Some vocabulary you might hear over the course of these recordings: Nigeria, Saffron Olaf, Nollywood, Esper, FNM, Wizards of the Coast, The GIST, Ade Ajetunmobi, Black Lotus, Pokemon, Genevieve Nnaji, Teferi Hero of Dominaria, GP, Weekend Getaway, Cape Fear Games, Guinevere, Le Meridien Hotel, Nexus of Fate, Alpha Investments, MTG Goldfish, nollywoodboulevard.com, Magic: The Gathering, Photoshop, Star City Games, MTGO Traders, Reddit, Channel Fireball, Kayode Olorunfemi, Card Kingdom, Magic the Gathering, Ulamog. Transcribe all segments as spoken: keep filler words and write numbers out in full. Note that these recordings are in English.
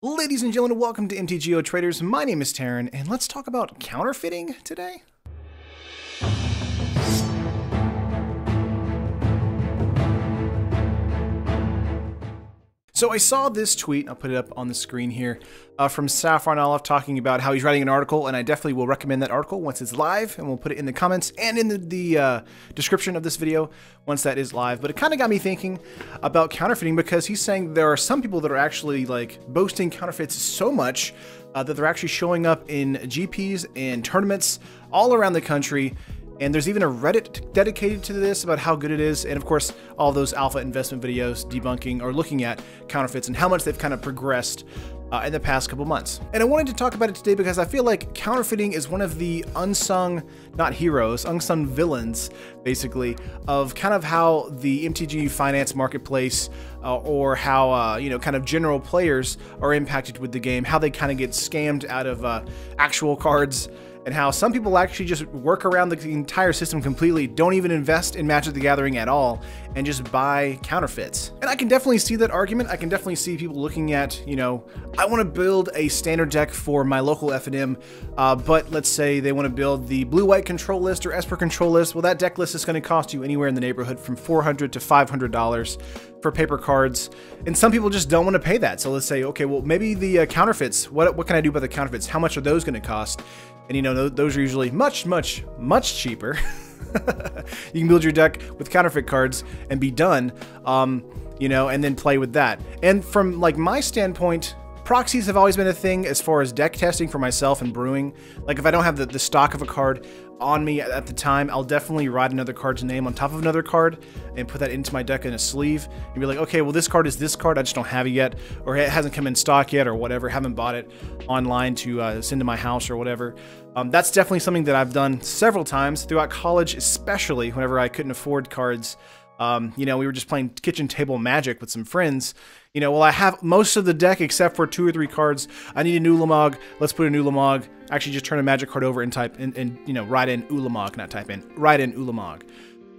Ladies and gentlemen, welcome to M T G O Traders. My name is Taryn, and let's talk about counterfeiting today. So I saw this tweet, I'll put it up on the screen here, uh, from Saffron Olaf talking about how he's writing an article, and I definitely will recommend that article once it's live, and we'll put it in the comments and in the, the uh, description of this video once that is live. But it kind of got me thinking about counterfeiting, because he's saying there are some people that are actually like boasting counterfeits so much uh, that they're actually showing up in G Ps and tournaments all around the country. And there's even a Reddit dedicated to this about how good it is. And of course, all those Alpha Investment videos debunking or looking at counterfeits and how much they've kind of progressed uh, in the past couple months. And I wanted to talk about it today because I feel like counterfeiting is one of the unsung, not heroes, unsung villains, basically, of kind of how the M T G finance marketplace uh, or how, uh, you know, kind of general players are impacted with the game, how they kind of get scammed out of uh, actual cards, and how some people actually just work around the entire system completely, don't even invest in Magic the Gathering at all, and just buy counterfeits. And I can definitely see that argument. I can definitely see people looking at, you know, I want to build a standard deck for my local F N M, uh, but let's say they want to build the blue-white control list or Esper control list. Well, that deck list is going to cost you anywhere in the neighborhood from four hundred dollars to five hundred dollars. For paper cards, and some people just don't want to pay that. So let's say, okay, well, maybe the uh, counterfeits, what, what can I do about the counterfeits? How much are those going to cost? And you know, th those are usually much, much, much cheaper. You can build your deck with counterfeit cards and be done, um, you know, and then play with that. And from like my standpoint, proxies have always been a thing as far as deck testing for myself and brewing. Like if I don't have the, the stock of a card on me at the time, I'll definitely write another card's name on top of another card and put that into my deck in a sleeve and be like, okay, well this card is this card, I just don't have it yet, or it hasn't come in stock yet or whatever, haven't bought it online to uh, send to my house or whatever. Um, that's definitely something that I've done several times throughout college, especially whenever I couldn't afford cards. Um, you know, we were just playing kitchen table Magic with some friends. You know, well, I have most of the deck except for two or three cards. I need a new Ulamog. Let's put a new Ulamog. Actually, just turn a Magic card over and type in, and, you know, write in Ulamog, not type in, write in Ulamog.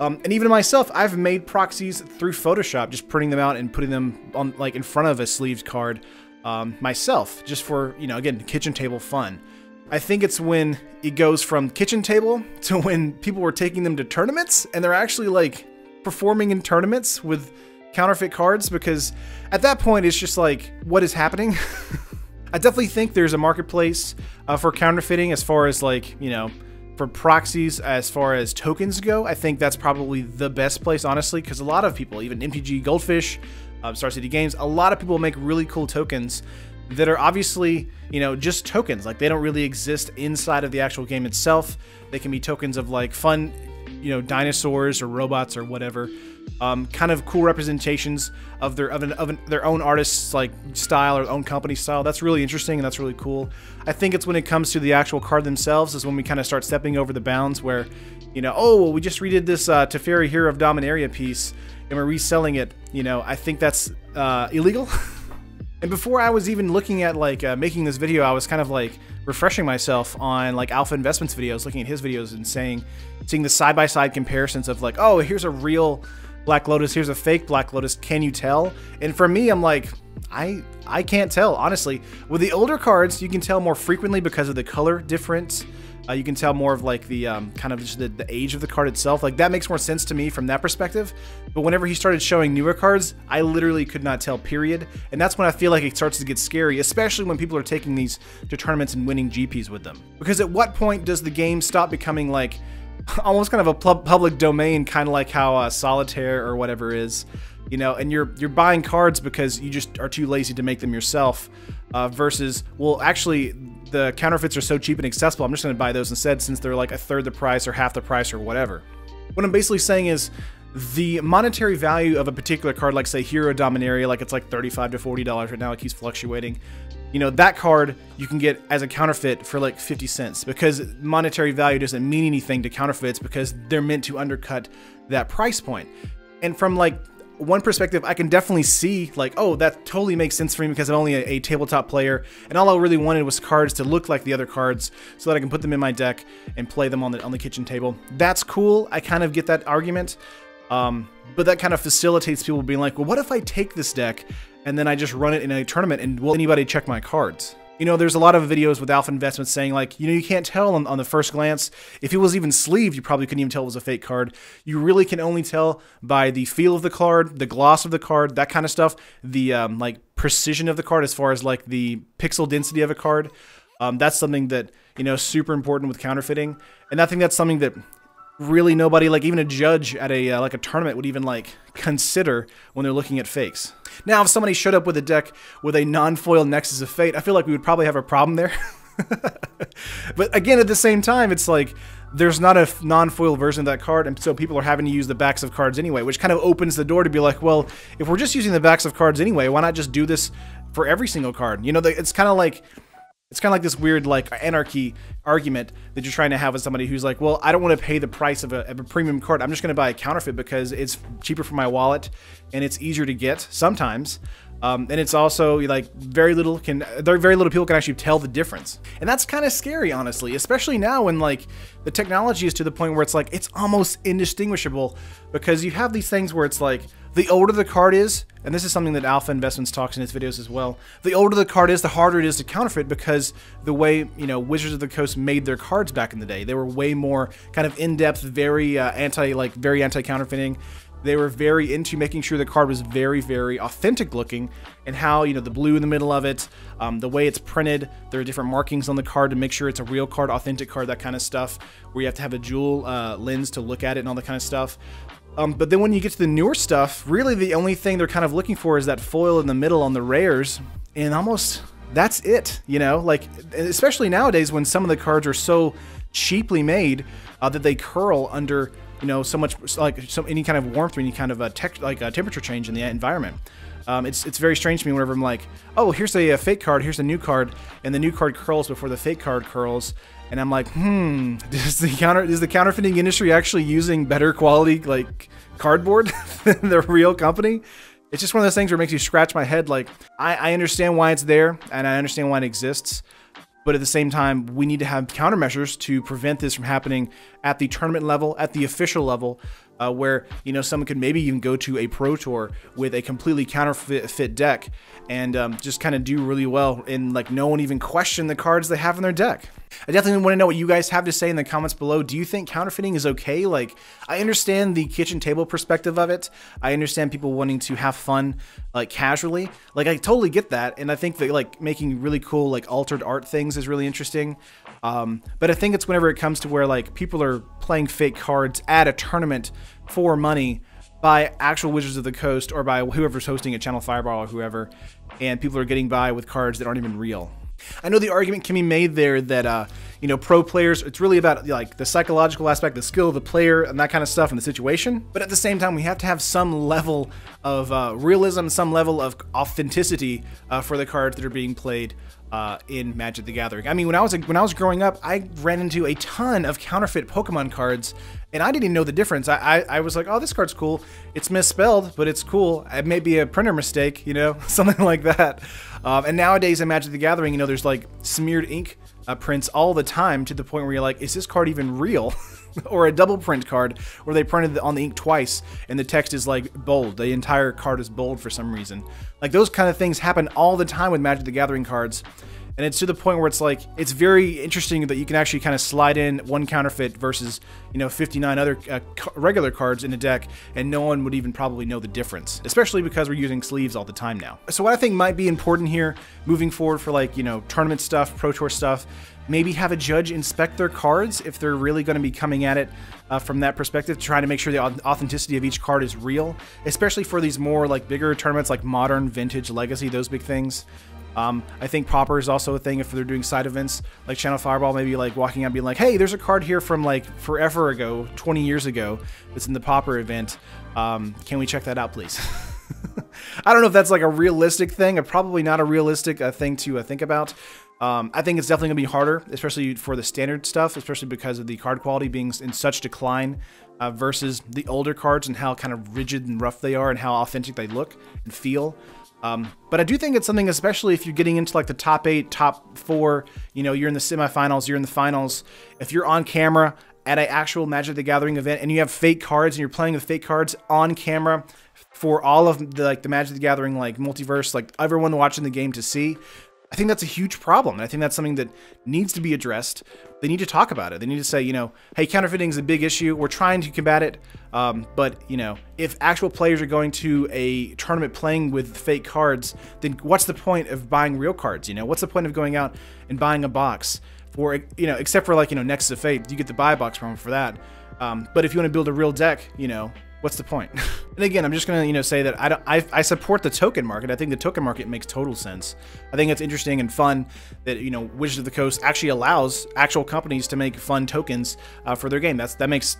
Um, and even myself, I've made proxies through Photoshop, just printing them out and putting them on, like, in front of a sleeved card um, myself, just for, you know, again, kitchen table fun. I think it's when it goes from kitchen table to when people were taking them to tournaments and they're actually, like, performing in tournaments with counterfeit cards, because at that point it's just like, what is happening? I definitely think there's a marketplace uh, for counterfeiting as far as like, you know, for proxies as far as tokens go. I think that's probably the best place, honestly, because a lot of people, even M T G Goldfish, um, Star City Games, a lot of people make really cool tokens that are obviously, you know, just tokens. Like they don't really exist inside of the actual game itself. They can be tokens of like fun, you know, dinosaurs or robots or whatever, um, kind of cool representations of their of, an, of an, their own artist's like style or own company style. That's really interesting and that's really cool. I think it's when it comes to the actual card themselves is when we kind of start stepping over the bounds where, you know, oh, well, we just redid this uh, Teferi Hero of Dominaria piece and we're reselling it. You know, I think that's uh, illegal. And before I was even looking at like uh, making this video, I was kind of like refreshing myself on like Alpha Investments videos, looking at his videos and saying, seeing the side-by-side comparisons of like, oh, here's a real Black Lotus, here's a fake Black Lotus, can you tell? And for me, I'm like, I, I can't tell, honestly. With the older cards, you can tell more frequently because of the color difference. Uh, you can tell more of like the um, kind of just the, the age of the card itself. Like that makes more sense to me from that perspective. But whenever he started showing newer cards, I literally could not tell, period. And that's when I feel like it starts to get scary, especially when people are taking these to tournaments and winning G Ps with them. Because at what point does the game stop becoming like almost kind of a public domain, kind of like how uh, Solitaire or whatever is, you know, and you're you're buying cards because you just are too lazy to make them yourself, uh, versus, well, actually, the counterfeits are so cheap and accessible, I'm just going to buy those instead since they're like a third the price or half the price or whatever. What I'm basically saying is the monetary value of a particular card, like say Hero Dominaria, like it's like thirty-five to forty dollars right now, it keeps fluctuating. You know, that card you can get as a counterfeit for like fifty cents because monetary value doesn't mean anything to counterfeits because they're meant to undercut that price point. And from like one perspective, I can definitely see like, oh, that totally makes sense for me because I'm only a, a tabletop player and all I really wanted was cards to look like the other cards so that I can put them in my deck and play them on the, on the kitchen table. That's cool. I kind of get that argument. Um, but that kind of facilitates people being like, well, what if I take this deck and then I just run it in a tournament, and will anybody check my cards? You know, there's a lot of videos with Alpha Investments saying, like, you know, you can't tell on, on the first glance. If it was even sleeved, you probably couldn't even tell it was a fake card. You really can only tell by the feel of the card, the gloss of the card, that kind of stuff, the, um, like, precision of the card as far as, like, the pixel density of a card. Um, that's something that, you know, super important with counterfeiting. And I think that's something that really nobody, like even a judge at a uh, like a tournament, would even like consider when they're looking at fakes. Now, if somebody showed up with a deck with a non-foil Nexus of Fate, I feel like we would probably have a problem there. But again, at the same time, it's like there's not a non-foil version of that card, and so people are having to use the backs of cards anyway, which kind of opens the door to be like, well, if we're just using the backs of cards anyway, why not just do this for every single card? You know, it's kind of like. It's kind of like this weird, like, anarchy argument that you're trying to have with somebody who's like, well, I don't want to pay the price of a, of a premium card. I'm just going to buy a counterfeit because it's cheaper for my wallet and it's easier to get sometimes. Um, and it's also like very little can, very little people can actually tell the difference. And that's kind of scary, honestly, especially now when like the technology is to the point where it's like, it's almost indistinguishable, because you have these things where it's like, the older the card is, and this is something that Alpha Investments talks in its videos as well, the older the card is, the harder it is to counterfeit, because the way, you know, Wizards of the Coast made their cards back in the day, they were way more kind of in-depth, very uh, anti, like very anti-counterfeiting. They were very into making sure the card was very, very authentic looking, and how, you know, the blue in the middle of it, um, the way it's printed, there are different markings on the card to make sure it's a real card, authentic card, that kind of stuff, where you have to have a jewel uh, lens to look at it and all that kind of stuff. Um, but then when you get to the newer stuff, really the only thing they're kind of looking for is that foil in the middle on the rares, and almost that's it, you know? Like, especially nowadays when some of the cards are so cheaply made uh, that they curl under, you know, so much, like, so any kind of warmth or any kind of a tech, like a temperature change in the environment. Um, it's, it's very strange to me whenever I'm like, oh, here's a, a fake card, here's a new card, and the new card curls before the fake card curls. And I'm like, hmm, is the counter, is the counterfeiting industry actually using better quality, like, cardboard than the real company? It's just one of those things where it makes you scratch my head. Like, I, I understand why it's there, and I understand why it exists. But at the same time, we need to have countermeasures to prevent this from happening at the tournament level, at the official level, uh, where, you know, someone could maybe even go to a pro tour with a completely counterfeit deck and um, just kind of do really well, and like no one even question the cards they have in their deck. I definitely want to know what you guys have to say in the comments below. Do you think counterfeiting is okay? Like, I understand the kitchen table perspective of it. I understand people wanting to have fun, like, casually. Like, I totally get that. And I think that, like, making really cool, like, altered art things is really interesting. Um, but I think it's whenever it comes to where, like, people are playing fake cards at a tournament for money by actual Wizards of the Coast or by whoever's hosting a Channel Fireball or whoever, and people are getting by with cards that aren't even real. I know the argument can be made there that, uh, you know, pro players, it's really about, like, the psychological aspect, the skill of the player, and that kind of stuff, and the situation. But at the same time, we have to have some level of uh, realism, some level of authenticity uh, for the cards that are being played uh, in Magic the Gathering. I mean, when I was when I was growing up, I ran into a ton of counterfeit Pokemon cards, and I didn't even know the difference. I, I, I was like, oh, this card's cool. It's misspelled, but it's cool. It may be a printer mistake, you know, something like that. Um, and nowadays in Magic the Gathering, you know, there's like smeared ink uh, prints all the time, to the point where you're like, is this card even real? Or a double print card where they printed on the ink twice and the text is like bold. The entire card is bold for some reason. Like, those kind of things happen all the time with Magic the Gathering cards. And it's to the point where it's like, it's very interesting that you can actually kind of slide in one counterfeit versus, you know, fifty-nine other uh, regular cards in a deck, and no one would even probably know the difference, especially because we're using sleeves all the time now. So what I think might be important here moving forward for, like, you know, tournament stuff, pro tour stuff, maybe have a judge inspect their cards if they're really going to be coming at it uh, from that perspective, trying to make sure the authenticity of each card is real, especially for these more, like, bigger tournaments like Modern, Vintage, Legacy, those big things. Um, I think proper is also a thing if they're doing side events like Channel Fireball, maybe like walking out and being like, hey, there's a card here from like forever ago, twenty years ago, that's in the proper event. Um, can we check that out, please? I don't know if that's like a realistic thing, or probably not a realistic uh, thing to uh, think about. Um, I think it's definitely gonna be harder, especially for the standard stuff, especially because of the card quality being in such decline uh, versus the older cards and how kind of rigid and rough they are and how authentic they look and feel. Um, but I do think it's something, especially if you're getting into like the top eight, top four, you know, you're in the semifinals, you're in the finals. If you're on camera at an actual Magic the Gathering event and you have fake cards and you're playing with fake cards on camera for all of the, like the Magic the Gathering, like multiverse, like everyone watching the game to see. I think that's a huge problem. And I think that's something that needs to be addressed. They need to talk about it. They need to say, you know, hey, counterfeiting is a big issue. We're trying to combat it. Um, but, you know, if actual players are going to a tournament playing with fake cards, then what's the point of buying real cards? You know, what's the point of going out and buying a box for, you know, except for like, you know, Nexus of Fate, you get the buy box from for that. Um, but if you want to build a real deck, you know, what's the point? And again, I'm just gonna, you know, say that I don't, I, I support the token market. I think the token market makes total sense. I think it's interesting and fun that, you know, Wizards of the Coast actually allows actual companies to make fun tokens uh, for their game. That's that makes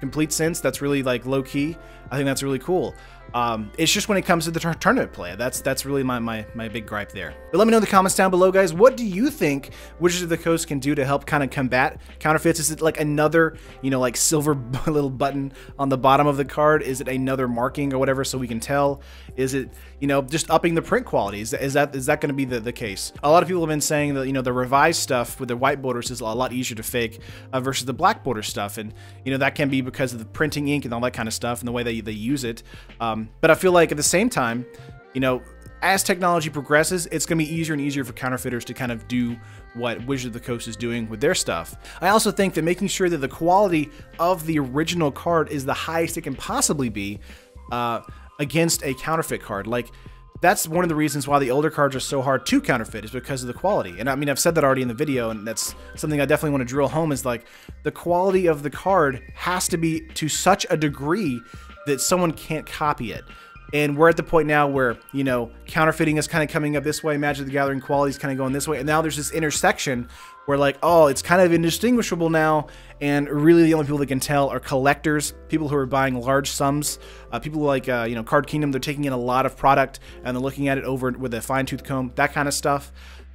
complete sense. That's really like low key. I think that's really cool. Um, it's just when it comes to the tournament play, that's that's really my, my my big gripe there. But let me know in the comments down below, guys. What do you think Wizards of the Coast can do to help kind of combat counterfeits? Is it like another, you know, like silver little button on the bottom of the card? Is it another marking or whatever so we can tell? Is it, you know, just upping the print quality? Is that is that, is that going to be the, the case? A lot of people have been saying that, you know, the revised stuff with the white borders is a lot easier to fake uh, versus the black border stuff. And, you know, that can be because of the printing ink and all that kind of stuff and the way they, they use it. Um, But I feel like at the same time, you know, as technology progresses, it's going to be easier and easier for counterfeiters to kind of do what Wizards of the Coast is doing with their stuff. I also think that making sure that the quality of the original card is the highest it can possibly be uh, against a counterfeit card. Like, that's one of the reasons why the older cards are so hard to counterfeit, is because of the quality. And I mean, I've said that already in the video, and that's something I definitely want to drill home, is like the quality of the card has to be to such a degree that someone can't copy it. And we're at the point now where, you know, counterfeiting is kind of coming up this way, Magic the Gathering quality is kind of going this way, and now there's this intersection where like, oh, it's kind of indistinguishable now, and really the only people that can tell are collectors, people who are buying large sums, uh, people like, uh, you know, Card Kingdom, they're taking in a lot of product, and they're looking at it over with a fine-tooth comb, that kind of stuff.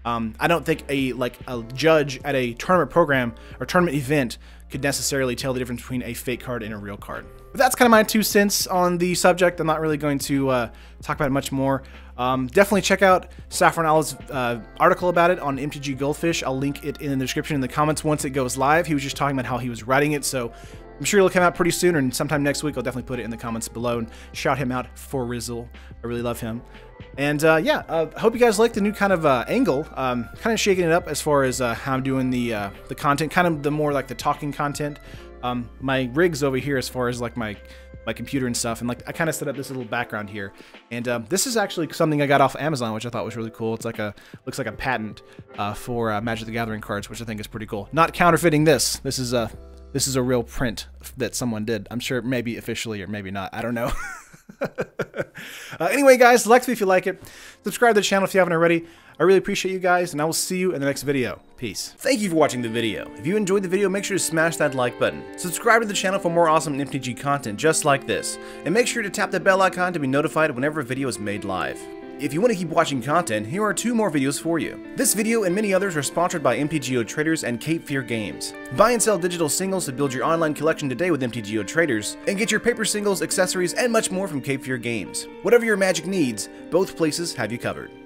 Um, I don't think a like a judge at a tournament program or tournament event could necessarily tell the difference between a fake card and a real card. But that's kind of my two cents on the subject. I'm not really going to uh, talk about it much more. Um, definitely check out Saffron Olaf's uh, article about it on M T G Goldfish. I'll link it in the description in the comments once it goes live. He was just talking about how he was writing it, so I'm sure it'll come out pretty soon, and sometime next week I'll definitely put it in the comments below and shout him out for Rizzle. I really love him. And uh, yeah, I uh, hope you guys like the new kind of uh, angle, um, kind of shaking it up as far as uh, how I'm doing the uh, the content, kind of the more like the talking content. Um, my rig's over here as far as like my my computer and stuff, and like I kind of set up this little background here, and um, this is actually something I got off Amazon, which I thought was really cool. It's like a looks like a patent uh, for uh, Magic the Gathering cards, which I think is pretty cool. Not counterfeiting this. This is a this is a real print that someone did. I'm sure maybe officially or maybe not. I don't know. uh, anyway, guys, like if you like it, subscribe to the channel if you haven't already. I really appreciate you guys, and I will see you in the next video. Peace. Thank you for watching the video. If you enjoyed the video, make sure to smash that like button. Subscribe to the channel for more awesome M T G content just like this, and make sure to tap the bell icon to be notified whenever a video is made live. If you want to keep watching content, here are two more videos for you. This video and many others are sponsored by M T G O Traders and Cape Fear Games. Buy and sell digital singles to build your online collection today with M T G O Traders, and get your paper singles, accessories, and much more from Cape Fear Games. Whatever your Magic needs, both places have you covered.